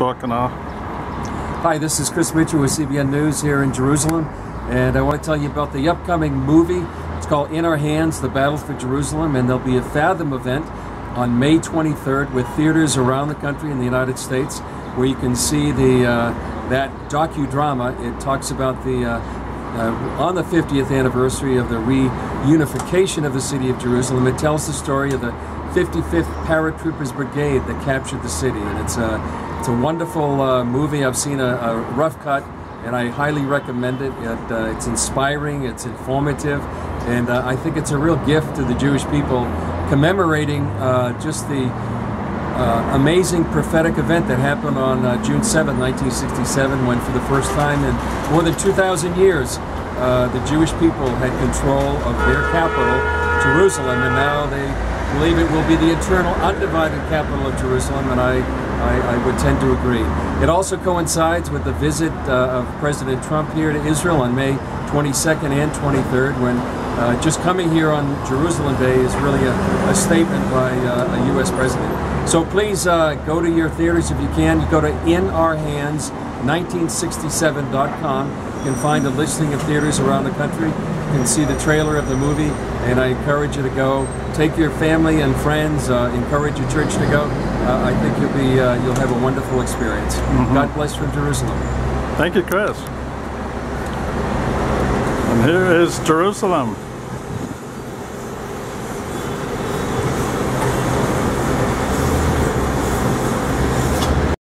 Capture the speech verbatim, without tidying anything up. Facebook and all. Hi, this is Chris Mitchell with C B N News here in Jerusalem, and I want to tell you about the upcoming movie. It's called In Our Hands, The Battle for Jerusalem, and there'll be a Fathom event on May twenty-third with theaters around the country in the United States, where you can see the uh, that docudrama. It talks about the uh, uh, on the fiftieth anniversary of the reunification of the city of Jerusalem. It tells the story of the fifty-fifth Paratroopers Brigade that captured the city, and it's a it's a wonderful uh, movie. I've seen a, a rough cut, and I highly recommend it. it uh, it's inspiring, it's informative, and uh, I think it's a real gift to the Jewish people, commemorating uh, just the Uh, amazing prophetic event that happened on uh, June seventh, nineteen sixty-seven, when for the first time in more than two thousand years uh, the Jewish people had control of their capital, Jerusalem, and now they believe it will be the eternal undivided capital of Jerusalem, and I, I, I would tend to agree. It also coincides with the visit uh, of President Trump here to Israel on May twenty-second and twenty-third, when uh, just coming here on Jerusalem Day is really a, a statement by uh, a U S president. So please uh, go to your theaters if you can. You go to In Our Hands nineteen sixty-seven dot com. You can find a listing of theaters around the country. You can see the trailer of the movie, and I encourage you to go. Take your family and friends. Uh, encourage your church to go. Uh, I think you'll be uh, you'll have a wonderful experience. Mm-hmm. God bless from Jerusalem. Thank you, Chris. And here is Jerusalem.